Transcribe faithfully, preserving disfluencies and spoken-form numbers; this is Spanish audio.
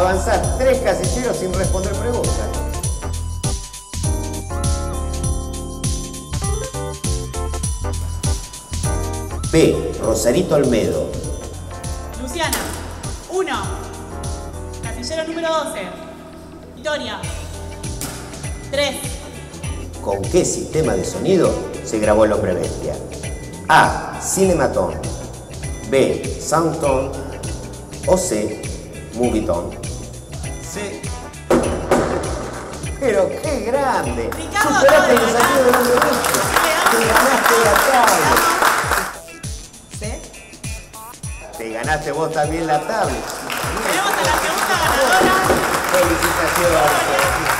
avanzás tres casilleros sin responder preguntas. B. Rosarito Olmedo. Luciana. uno. Casillero número doce. Vitoria. tres. ¿Con qué sistema de sonido se grabó el Hombre Bestia? A. Cinematón. B. Soundtone. O C. Movitón. C. ¡Pero qué grande! Ricardo, superaste el desafío del Hombre Bestia. Te ganaste la tabla. Te ganaste vos también la tabla. Tenemos a la segunda ganadora. Felicitaciones.